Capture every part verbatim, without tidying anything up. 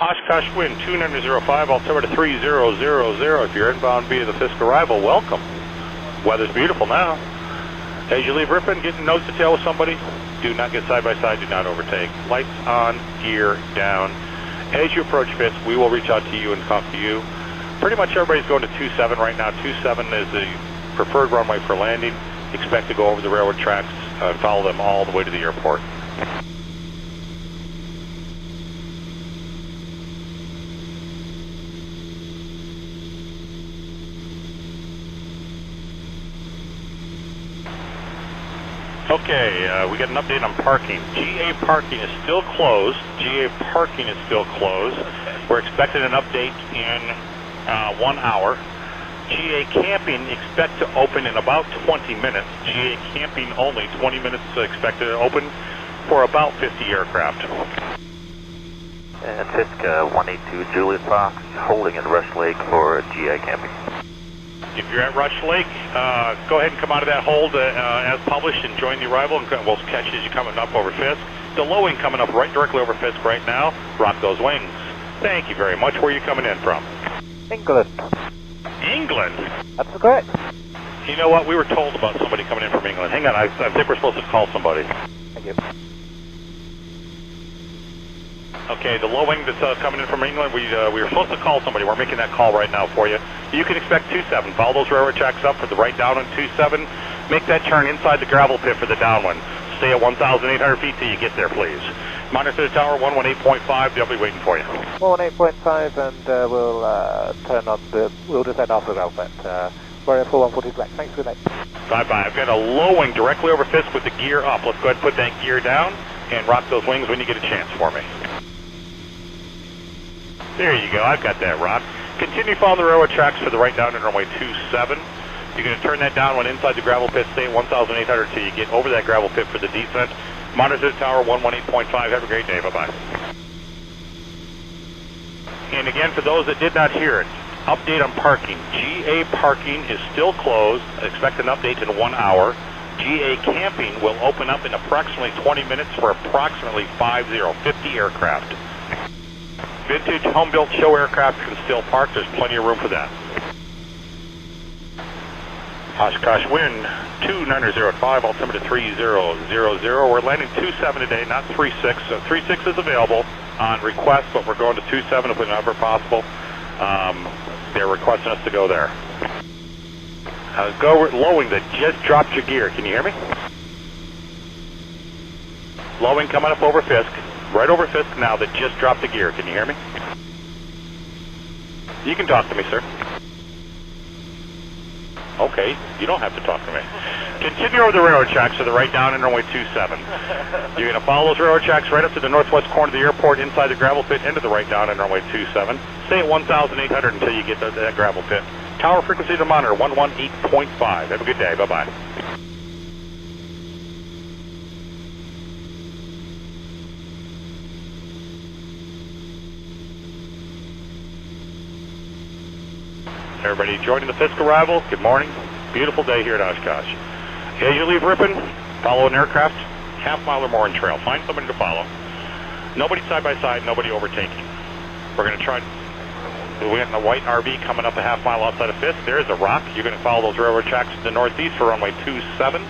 Oshkosh wind two nine zero five, altimeter three zero zero zero. If you're inbound via the Fisk arrival, welcome. Weather's beautiful now. As you leave Ripon, get nose to tail with somebody. Do not get side by side, do not overtake. Lights on, gear down. As you approach Fisk, we will reach out to you and talk to you. Pretty much everybody's going to two seven right now. two seven is the preferred runway for landing. Expect to go over the railroad tracks and uh, follow them all the way to the airport. Okay, uh, we got an update on parking. G A parking is still closed. G A parking is still closed. We're expecting an update in uh, one hour. G A camping expect to open in about twenty minutes. G A camping only, twenty minutes expected to open for about fifty aircraft. And Fisk uh, one eighty-two, Juliet Fox, holding in Rush Lake for G A camping. If you're at Rush Lake, uh, go ahead and come out of that hold uh, uh, as published and join the arrival, and we'll catch as you coming up over Fisk. The low wing coming up right directly over Fisk right now. Rock those wings. Thank you very much. Where are you coming in from? England. England? That's correct. You know what? We were told about somebody coming in from England. Hang on. I, I think we're supposed to call somebody. Thank you. Okay, the low wing that's uh, coming in from England, we uh, we were supposed to call somebody. We're making that call right now for you. You can expect two seven. Follow those railroad tracks up for the right down on two seven. Make that turn inside the gravel pit for the downwind. Stay at one thousand eight hundred feet till you get there, please. Monitor the tower, one eighteen point five. They'll be waiting for you. one eighteen point five, and uh, we'll uh, turn off the. We'll descend off the gravel pit. Uh, we're at four one forty black. Thanks for that. Bye bye. I've got a low wing directly over Fisk with the gear up. Let's go ahead and put that gear down and rock those wings when you get a chance for me. There you go, I've got that, Rob. Continue following the railroad tracks for the right down in runway two seven. You're going to turn that down when inside the gravel pit, stay at one thousand eight hundred till you get over that gravel pit for the descent. Monitor the tower, one eighteen point five. Have a great day, bye-bye. And again, for those that did not hear it, update on parking. G A parking is still closed. Expect an update in one hour. G A camping will open up in approximately twenty minutes for approximately fifty aircraft. Vintage home-built show aircraft can still park. There's plenty of room for that. Oshkosh wind two nine zero five, altimeter three zero zero zero. We're landing two seven today, not three six. So three six is available on request, but we're going to two seven if whenever possible. Um, they're requesting us to go there. Uh, go lowing that just dropped your gear. Can you hear me? Lowing coming up over Fisk. Right over Fisk now that just dropped the gear. Can you hear me? You can talk to me, sir. Okay, you don't have to talk to me. Continue over the railroad tracks to the right down in runway two seven. You're going to follow those railroad tracks right up to the northwest corner of the airport inside the gravel pit into the right down in runway two seven. Stay at one thousand eight hundred until you get to that gravel pit. Tower frequency to monitor, one eighteen point five. Have a good day. Bye-bye. Everybody joining the Fisk arrival, good morning. Beautiful day here at Oshkosh. As you leave Ripon, follow an aircraft, half mile or more in trail. Find somebody to follow. Nobody side by side, nobody overtaking. We're going to try, we're getting a white R V coming up a half mile outside of Fisk. There's a rock. You're going to follow those railroad tracks to the northeast for runway two seven.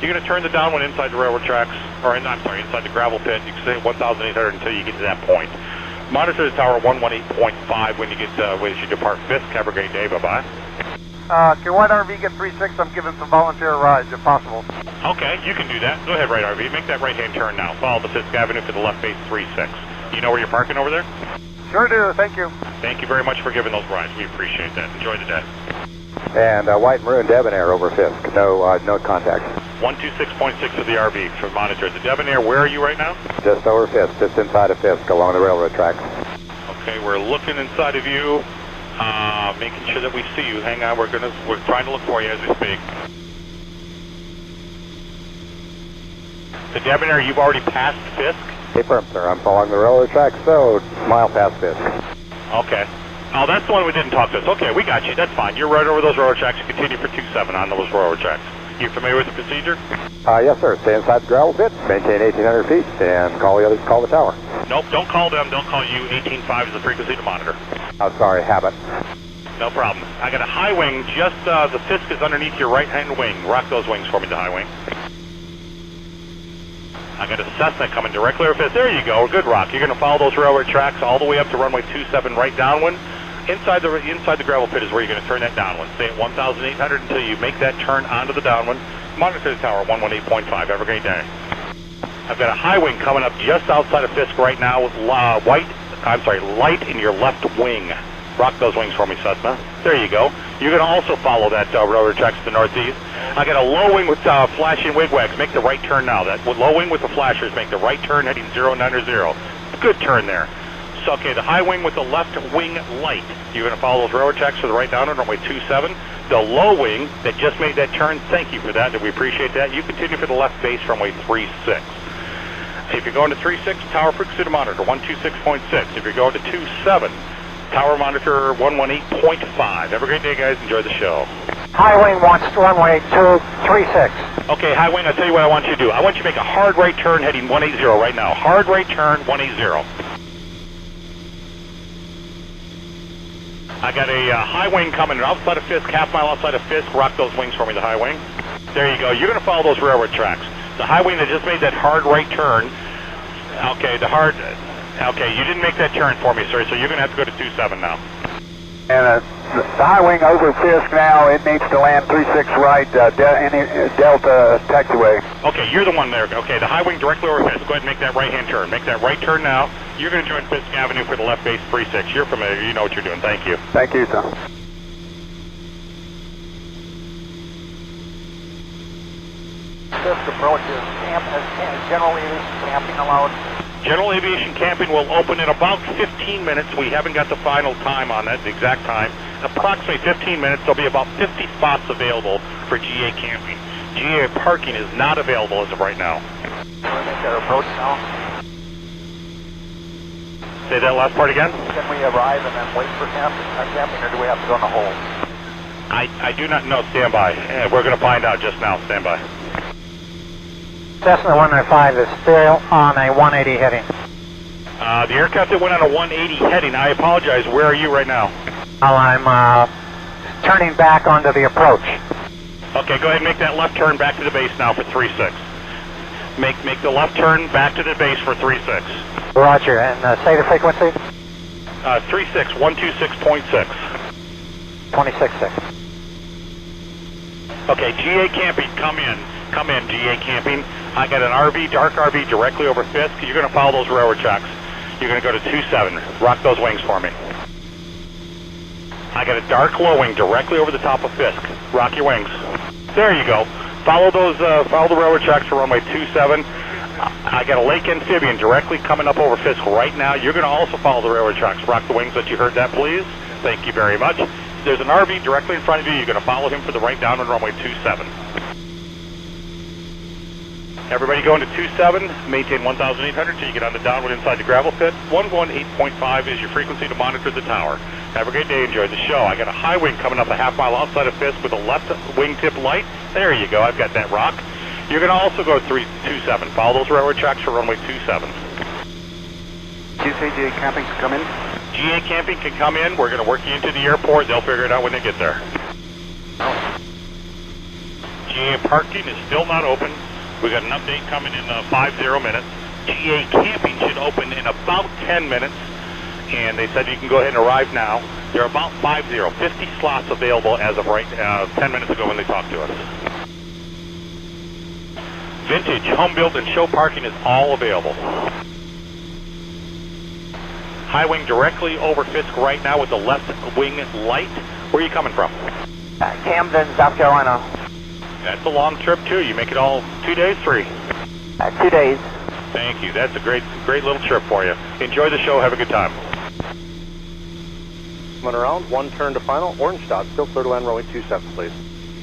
You're going to turn the downwind inside the railroad tracks, or I'm sorry, inside the gravel pit. You can stay at one thousand eight hundred until you get to that point. Monitor the tower, one eighteen point five when you get uh, when you depart Fisk. Have a great day. Bye-bye. Uh, can White R V get three six? I'm giving some volunteer rides if possible. Okay, you can do that. Go ahead, Right R V. Make that right-hand turn now. Follow the Fisk Avenue to the left base three six. You know where you're parking over there? Sure do. Thank you. Thank you very much for giving those rides. We appreciate that. Enjoy the day. And uh, White Maroon Debonair over Fisk. No, uh, no contact. one two six point six of the R V for monitor. The Debonair, where are you right now? Just over Fisk, just inside of Fisk, along the railroad tracks. Okay, we're looking inside of you, uh, making sure that we see you. Hang on, we're gonna, we're trying to look for you as we speak. The Debonair, you've already passed Fisk? Hey, firm, sir. I'm following the railroad tracks, so mile past Fisk. Okay. Oh, that's the one we didn't talk to. Okay, we got you. That's fine. You're right over those railroad tracks. You continue for two seven on those railroad tracks. You familiar with the procedure? Uh, yes, sir. Stay inside the gravel pit, maintain eighteen hundred feet, and call the, other, call the tower. Nope, don't call them, don't call you. eighteen five is the frequency to monitor. Oh, sorry, habit. No problem. I got a high wing, just uh, the Fisk is underneath your right-hand wing. Rock those wings for me, the high wing. I got a Cessna coming directly over Fisk. There you go, good rock. You're going to follow those railroad tracks all the way up to runway two seven, right downwind. Inside the inside the gravel pit is where you're going to turn that downwind. Stay at one thousand eight hundred until you make that turn onto the downwind. Monitor the tower, one one eight point five. Have a great day. I've got a high wing coming up just outside of Fisk right now with uh, white, I'm sorry, light in your left wing. Rock those wings for me, Cessna. There you go. You're going to also follow that uh, railroad tracks to the northeast. I got a low wing with uh, flashing wigwags. Make the right turn now. That low wing with the flashers, make the right turn heading zero nine zero. Good turn there. So, okay, the high wing with the left wing light. You're going to follow those railroad tracks to the right down on runway two seven. The low wing that just made that turn, thank you for that. We appreciate that. You continue for the left base runway three six. If you're going to three six, tower frequency to monitor one two six point six. If you're going to two seven, tower monitor one one eight point five. Have a great day, guys. Enjoy the show. High wing wants to runway two three six. Okay, high wing, I'll tell you what I want you to do. I want you to make a hard right turn heading one eight zero right now. Hard right turn one eight zero. I got a uh, high wing coming outside of Fisk, half mile outside of Fisk. Rock those wings for me, the high wing. There you go. You're going to follow those railroad tracks. The high wing that just made that hard right turn. Okay, the hard... Okay, you didn't make that turn for me, sir, so you're going to have to go to two seven now. And uh, the high wing over Fisk now, it needs to land three six right, uh, de Delta taxiway. Okay, you're the one there. Okay, the high wing directly over Fisk. Go ahead and make that right-hand turn. Make that right turn now. You're going to join Fisk Avenue for the left base three six. You're familiar. You know what you're doing. Thank you. Thank you, sir. Fisk approaches camp as general aviation camping allowed. General aviation camping will open in about fifteen minutes. We haven't got the final time on that, the exact time. Approximately fifteen minutes, there'll be about fifty spots available for G A camping. G A parking is not available as of right now. Can we make that approach now? Say that last part again? Can we arrive and then wait for camping, uh, camping or do we have to go in the hole? I, I do not know. Stand by. Yeah, we're going to find out just now. Stand by. Cessna one ninety-five is still on a one eighty heading. Uh, the aircraft that went on a one eighty heading, I apologize, where are you right now? Well, I'm uh, turning back onto the approach. Okay, go ahead and make that left turn back to the base now for three six. Make make the left turn back to the base for three six. Roger, and uh, say the frequency? Uh, three six, one two six point six. two six six. Okay, G A camping, come in. Come in, G A camping. I got an R V, dark R V, directly over Fisk. You're going to follow those railroad tracks. You're going to go to two seven. Rock those wings for me. I got a dark low wing directly over the top of Fisk. Rock your wings. There you go. Follow those. Uh, follow the railroad tracks for runway two seven. I got a Lake Amphibian directly coming up over Fisk right now. You're going to also follow the railroad tracks. Rock the wings that you heard that, please. Thank you very much. There's an R V directly in front of you. You're going to follow him for the right down on runway two seven. Everybody going to two seven, maintain one thousand eight hundred until you get on the downwind inside the gravel pit. one one eight point five is your frequency to monitor the tower. Have a great day, enjoy the show. I got a high wing coming up a half mile outside of Fisk with a left wingtip light. There you go, I've got that rock. You're going to also go three two seven. Follow those railroad tracks for runway two seven. Do you say G A camping can come in? G A camping can come in. We're going to work you into the airport. They'll figure it out when they get there. Oh. G A parking is still not open. We got an update coming in uh, five zero minutes. G A camping should open in about ten minutes, and they said you can go ahead and arrive now. There are about fifty slots available as of right uh, ten minutes ago when they talked to us. Vintage, home build, and show parking is all available. High wing directly over Fisk right now with the left wing light. Where are you coming from? Uh, Camden, South Carolina. That's a long trip, too. You make it all two days, three? Uh, two days. Thank you. That's a great great little trip for you. Enjoy the show. Have a good time. One around, one turn to final. Orange dot, still clear to land runway two seven, please.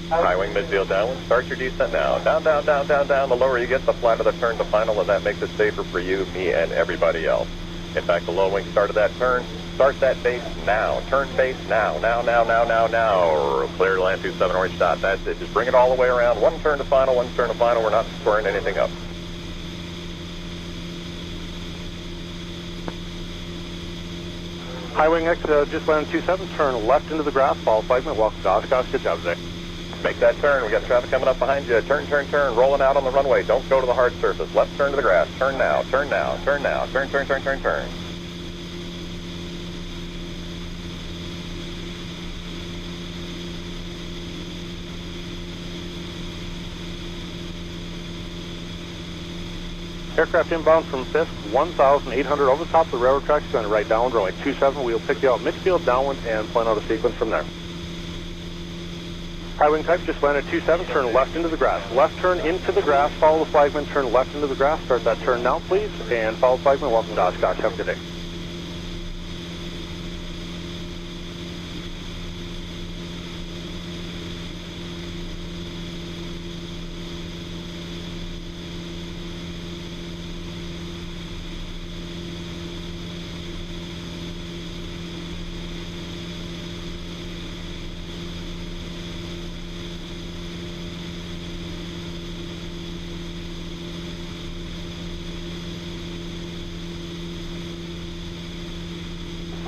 High wing, midfield downwind. Start your descent now. Down, down, down, down, down. The lower you get, the flatter the turn to final, and that makes it safer for you, me, and everybody else. In fact, the low wing started that turn. Start that base now. Turn base now. Now, now, now, now, now. Clear to land two seven orange dot. That's it. Just bring it all the way around. One turn to final, one turn to final. We're not squaring anything up. Highway next, uh, just went on two seven, turn left into the grass, follow flagman, welcome to Oshkosh, good job today. Make that turn, we got traffic coming up behind you, turn, turn, turn, rolling out on the runway, don't go to the hard surface, left turn to the grass, turn now, turn now, turn now, turn, turn, turn, turn, turn. Aircraft inbound from Fisk, one thousand eight hundred over the top of the railroad tracks, going right downwind, runway two seven, we'll pick you out midfield, downwind, and plan out a sequence from there. High wing type just landed two seven, turn left into the grass. Left turn into the grass, follow the flagman, turn left into the grass, start that turn now please, and follow the flagman, welcome to Oshkosh, have a good day.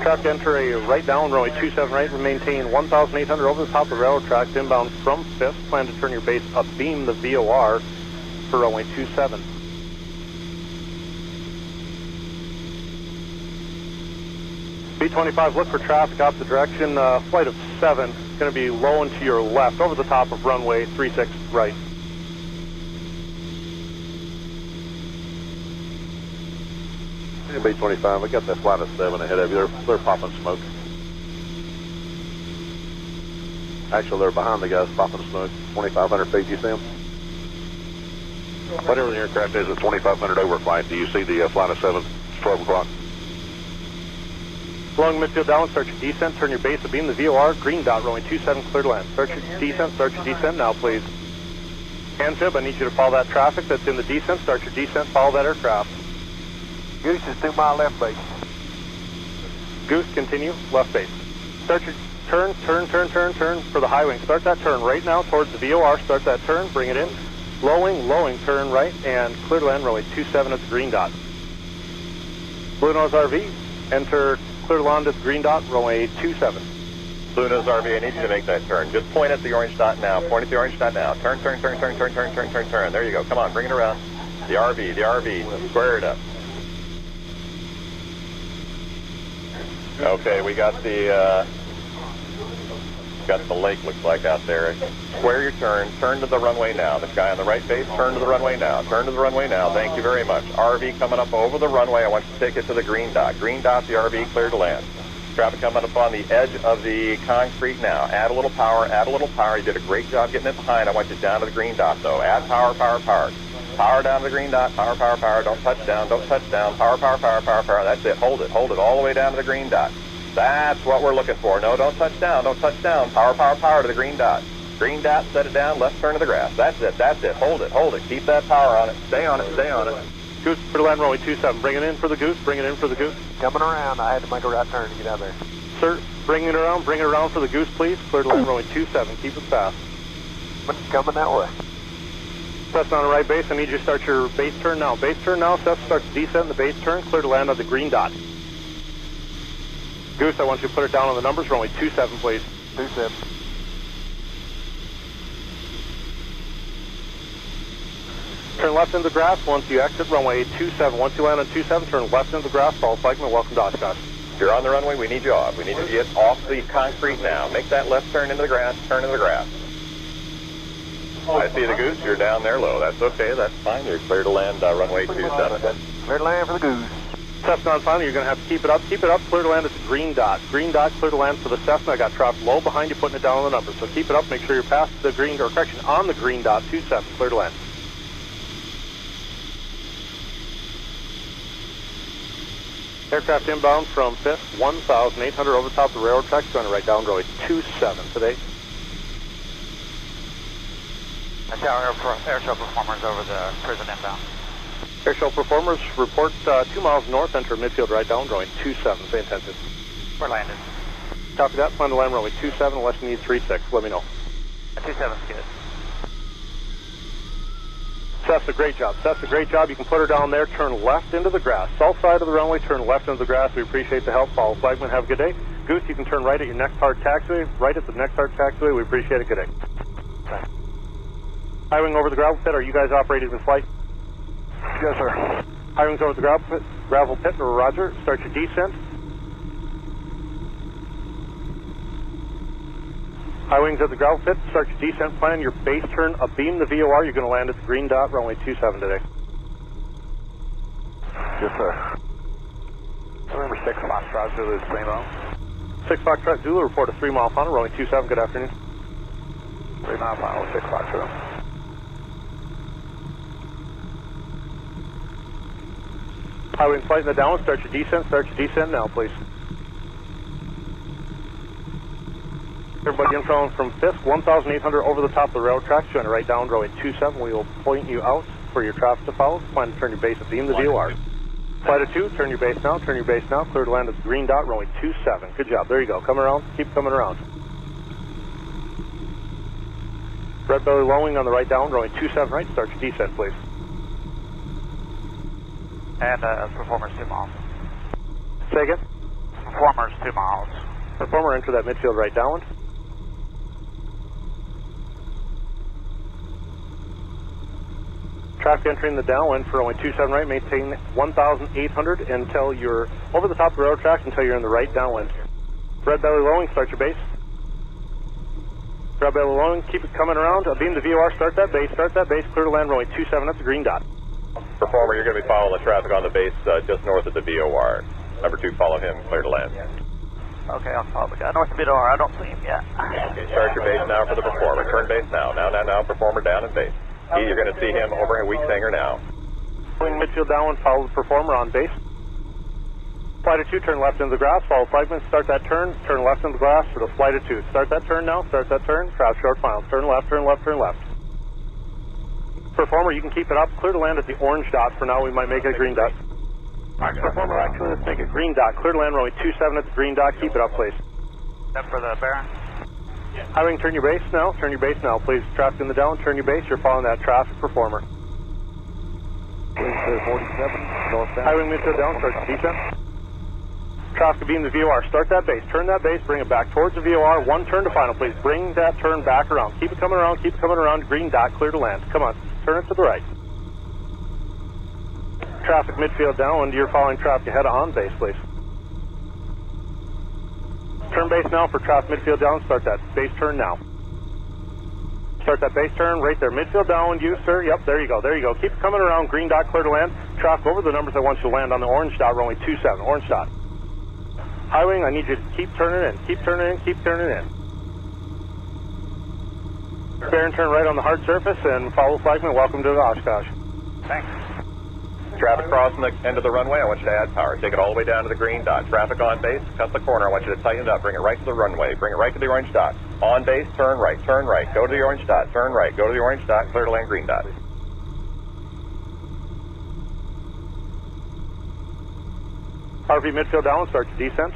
Aircraft enter a right down runway two seven right and maintain one thousand eight hundred over the top of railroad tracks inbound from Fisk. Plan to turn your base abeam the V O R for runway two seven. B twenty-five, look for traffic off the direction. Uh, flight of seven, it's going to be low and to your left over the top of runway three six right. B twenty-five, I got that flight of seven ahead of you. They're, they're popping smoke. Actually, they're behind the guys popping smoke. twenty-five hundred feet, you see them? Whatever the aircraft is, it's twenty-five hundred overflight. Do you see the uh, flight of seven? twelve o'clock. Long midfield down, start your descent, turn your base abeam, the V O R, green dot, rolling two seven, clear to land. Start your descent, start your descent now, please. Amphib, I need you to follow that traffic that's in the descent. Start your descent, follow that aircraft. Goose is through my left base. Goose, continue, left base. Start your turn, turn, turn, turn, turn for the high wing. Start that turn right now towards the V O R. Start that turn, bring it in. Low wing, low wing, turn right, and clear to land runway two seven at the green dot. Blue Nose R V, enter clear to land at the green dot, runway two seven. Blue Nose R V, I need you to make that turn. Just point at the orange dot now. Point at the orange dot now. Turn, turn, turn, turn, turn, turn, turn, turn, turn. There you go. Come on, bring it around. The R V, the R V, square it up. Okay, we got the uh, got the lake looks like out there. Square your turn, turn to the runway now. This guy on the right base, turn to the runway now. Turn to the runway now. Thank you very much. R V coming up over the runway. I want you to take it to the green dot. Green dot, the R V clear to land. Traffic coming up on the edge of the concrete now. Add a little power. Add a little power. You did a great job getting it behind. I want you down to the green dot though. Add power, power, power. Power down to the green dot, power, power, power, don't touch down, don't touch down, power, power, power, power, power, that's it, hold it, hold it all the way down to the green dot. That's what we're looking for. No, don't touch down, don't touch down, power, power, power to the green dot. Green dot, set it down, left turn to the grass, that's it, that's it, hold it, hold it, keep that power on it, stay on it, stay on it. Goose, for the land runway two seven, bring it in for the goose, bring it in for the goose. Coming around, I had to make a right turn to get out there. Sir, bring it around, bring it around for the goose, please, clear to land runway two seven, keep it fast. Coming that way. Cessna on the right base, I need you to start your base turn now. Base turn now, Cessna starts descent in the base turn, clear to land on the green dot. Goose, I want you to put it down on the numbers, runway two seven please. two seven. Turn left into the grass, once you exit runway two seven. Once you land on two seven, turn left into the grass, follow flagman, welcome to Oshkosh. You're on the runway, we need you off. We need you to get off the concrete now. Make that left turn into the grass, turn into the grass. I see the goose, you're down there low. That's okay, that's fine. You're clear to land uh, runway two seven. Clear to land for the goose. Cessna on final, you're going to have to keep it up. Keep it up, clear to land at the green dot. Green dot, clear to land for the Cessna. I got trapped low behind you, putting it down on the numbers. So keep it up, make sure you're past the green, or correction, on the green dot, two seven, clear to land. Aircraft inbound from Fisk, one thousand eight hundred over the top of the railroad tracks, going to right down runway two seven today. That's our air show performers over the prison inbound. Air show performers report uh, two miles north, enter midfield right down, runway two seven, same intention. We're landed. Copy that, plan to land runway two seven unless you need three six, let me know. two seven's good. Cessna, great job. Cessna, great job. You can put her down there. Turn left into the grass. South side of the runway, turn left into the grass. We appreciate the help. Follow flagman. Have a good day. Goose, you can turn right at your Nextard taxiway. Right at the Nextard taxiway. We appreciate it. Good day. Thanks. High wing over the gravel pit. Are you guys operating in flight? Yes, sir. High wing's over the gravel pit. Gravel pit. Roger. Start your descent. High wings at the gravel pit, start your descent plan, your base turn, abeam the V O R, you're going to land at the green dot, runway two seven today. Yes, sir. Remember six Foxtrot Zulu, three mile. six Foxtrot Zulu, report a three mile final, runway two seven, good afternoon. three mile final, six Foxtrot. High wing flight in the downwind, start your descent, start your descent now, please. Everybody in front from Fisk, one thousand eight hundred over the top of the rail tracks, join right down, runway two seven, we will point you out for your traffic to follow. Plan to turn your base at the end of the V O R. Flight of two, turn your base now, turn your base now, clear to land at the green dot, runway two seven. Good job, there you go, come around, keep coming around. Red belly lowing on the right down, runway two seven right, start your descent please. And uh, performers two miles. Say again? Performers two miles. Performer, enter that midfield right downwind. Traffic entering the downwind for only two seven right, maintain one thousand eight hundred until you're over the top of the rail tracks until you're in the right downwind. Red belly lowing, start your base. Red belly lowing, keep it coming around, beam the V O R, start that base, start that base, clear to land runway two seven at the green dot. Performer, you're going to be following the traffic on the base uh, just north of the V O R. Number two, follow him, clear to land. Okay, I'll follow the guy. North of the V O R, I don't see him yet. Okay, start your base now for the performer. Turn base now, now, now, now, performer down and base. He, you're going to see him over at Weeks Hanger now. Wing midfield downwind, follow the performer on base. Flight of two, turn left into the grass, follow flagman, start that turn, turn left into the grass for the flight of two. Start that turn now, start that turn, crowd short final. Turn left, turn left, turn left. Performer, you can keep it up, clear to land at the orange dot for now, we might make it a green dot. Performer, actually, let's make it green dot. Clear to land runway two seven at the green dot, keep it up, please. Step for the Baron. High wing, turn your base now. Turn your base now, please. Traffic in the down. Turn your base. You're following that traffic performer. forty-seven, northbound. High wing, move to the down. Start the descent. Traffic beam the V O R. Start that base. Turn that base. Bring it back towards the V O R. One turn to final, please. Bring that turn back around. Keep it coming around. Keep it coming around. Green dot. Clear to land. Come on. Turn it to the right. Traffic midfield downwind. You're following traffic ahead on base, please. Turn base now for traffic midfield down, start that base turn now. Start that base turn right there, midfield down, you sir, yep, there you go, there you go. Keep coming around, green dot, clear to land. Traffic over the numbers I want you to land on the orange dot, runway two seven, orange dot. High wing, I need you to keep turning in, keep turning in, keep turning in. Baron, turn right on the hard surface and follow flagman, welcome to the Oshkosh. Thanks. Traffic crossing the end of the runway, I want you to add power. Take it all the way down to the green dot. Traffic on base, cut the corner. I want you to tighten it up. Bring it right to the runway. Bring it right to the orange dot. On base, turn right, turn right. Go to the orange dot, turn right. Go to the orange dot, clear to land green dot. R V midfield down, start to descent.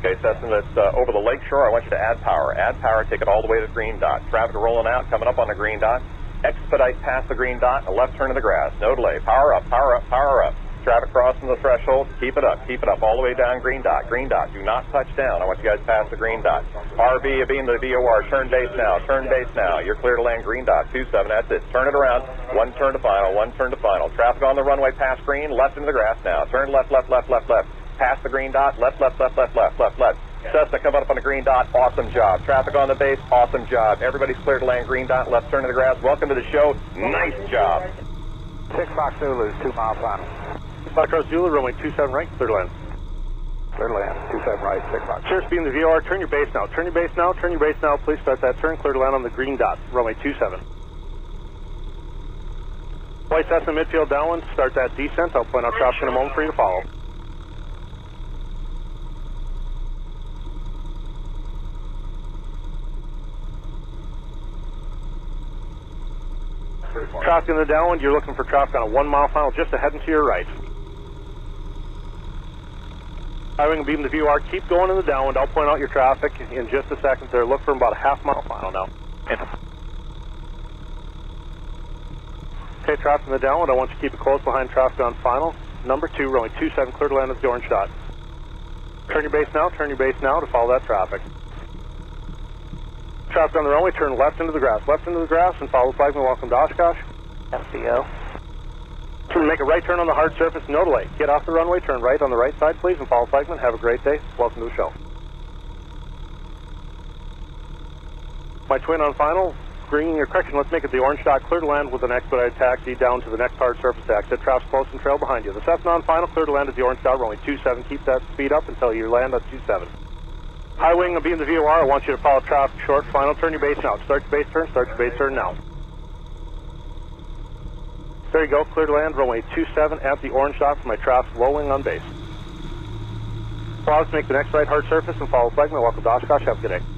Okay, Cessna, that's uh, over the lake shore. I want you to add power. Add power, take it all the way to the green dot. Traffic rolling out, coming up on the green dot. Expedite past the green dot, a left turn to the grass, no delay, power up, power up, power up. Traffic crossing the threshold, keep it up, keep it up, all the way down, green dot, green dot, do not touch down, I want you guys past the green dot. R V, being the V O R, turn base now, turn base now, you're clear to land green dot, two seven, that's it, turn it around, one turn to final, one turn to final. Traffic on the runway, past green, left into the grass now, turn left, left, left, left, left, past the green dot, left, left, left, left, left, left, left. Cessna, come up on the green dot, awesome job. Traffic on the base, awesome job. Everybody's clear to land green dot, left turn to the grass. Welcome to the show, nice job. six Fox Zulu, two mile final. Fox Zulu, runway two seven right, clear to land. Clear to land, two seven right, six Fox. Cheers, being the V O R, turn your base now, turn your base now, turn your base now. Please start that turn, clear to land on the green dot, runway two seven. White Cessna, midfield downwind, start that descent. I'll point out traffic in a moment for you to follow. Traffic in the downwind, you're looking for traffic on a one mile final, just ahead and to your right. High wing, beam the V O R, keep going in the downwind, I'll point out your traffic in just a second there, look for about a half mile final now. traffic in the downwind. I want you to keep it close behind traffic on final. Number two, rolling two seven, clear to land with the orange shot. Turn your base now, turn your base now to follow that traffic. Traffic on the runway, turn left into the grass. Left into the grass and follow the flag and welcome to Oshkosh. F B O. Turn, make a right turn on the hard surface, no delay. Get off the runway, turn right on the right side, please, and follow flagman. Have a great day. Welcome to the show. My twin on final, bringing your correction. Let's make it the orange dot, clear to land with an expedited taxi down to the next hard surface exit. Traffic close and trail behind you. The Cessna on final, clear to land at the orange dot, rolling two seven. Keep that speed up until you land at two seven. High wing will be in the V O R. I want you to follow traffic short, final. Turn your base now. Start your base turn, start your base turn now. There you go, clear to land, runway two seven at the orange dot for my traffic lowing on base. Pause to make the next right hard surface and follow flagman. Welcome to Oshkosh, have a good day.